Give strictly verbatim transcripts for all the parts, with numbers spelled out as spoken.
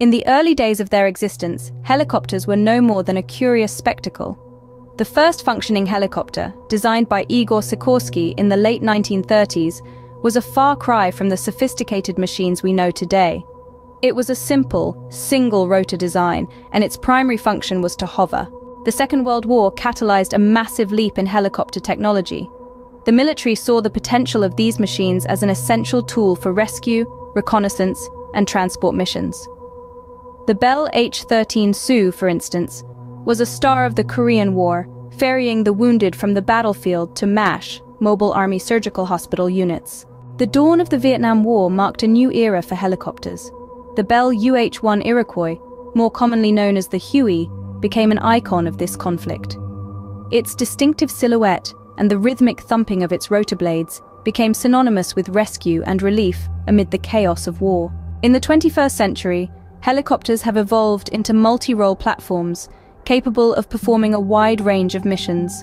In the early days of their existence, helicopters were no more than a curious spectacle. The first functioning helicopter, designed by Igor Sikorsky in the late nineteen thirties, was a far cry from the sophisticated machines we know today. It was a simple, single rotor design, and its primary function was to hover. The Second World War catalyzed a massive leap in helicopter technology. The military saw the potential of these machines as an essential tool for rescue, reconnaissance, and transport missions. The Bell H thirteen Sioux, for instance, was a star of the Korean War, ferrying the wounded from the battlefield to MASH, Mobile Army Surgical Hospital units. The dawn of the Vietnam War marked a new era for helicopters. The Bell U H one Iroquois, more commonly known as the Huey, became an icon of this conflict. Its distinctive silhouette and the rhythmic thumping of its rotor blades became synonymous with rescue and relief amid the chaos of war. In the twenty-first century, helicopters have evolved into multi-role platforms capable of performing a wide range of missions.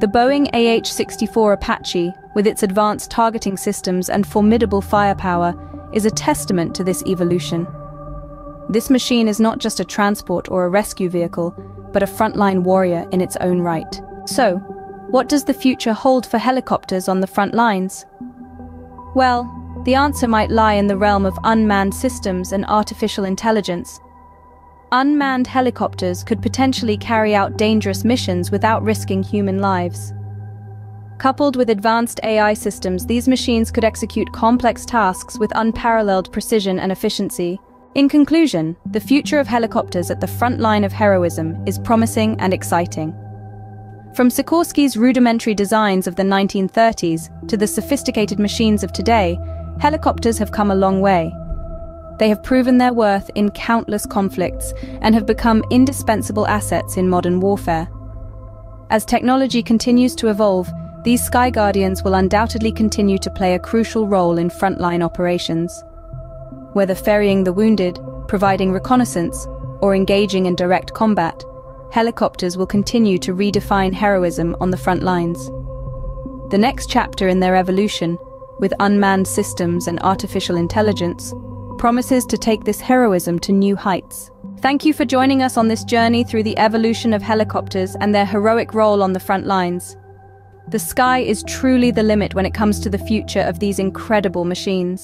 The Boeing A H sixty-four Apache, with its advanced targeting systems and formidable firepower, is a testament to this evolution. This machine is not just a transport or a rescue vehicle, but a frontline warrior in its own right. So, what does the future hold for helicopters on the front lines? Well, the answer might lie in the realm of unmanned systems and artificial intelligence. Unmanned helicopters could potentially carry out dangerous missions without risking human lives. Coupled with advanced A I systems, these machines could execute complex tasks with unparalleled precision and efficiency. In conclusion, the future of helicopters at the front line of heroism is promising and exciting. From Sikorsky's rudimentary designs of the nineteen thirties to the sophisticated machines of today, helicopters have come a long way. They have proven their worth in countless conflicts and have become indispensable assets in modern warfare. As technology continues to evolve, these Sky Guardians will undoubtedly continue to play a crucial role in frontline operations. Whether ferrying the wounded, providing reconnaissance, or engaging in direct combat, helicopters will continue to redefine heroism on the front lines. The next chapter in their evolution, with unmanned systems and artificial intelligence, promises to take this heroism to new heights. Thank you for joining us on this journey through the evolution of helicopters and their heroic role on the front lines. The sky is truly the limit when it comes to the future of these incredible machines.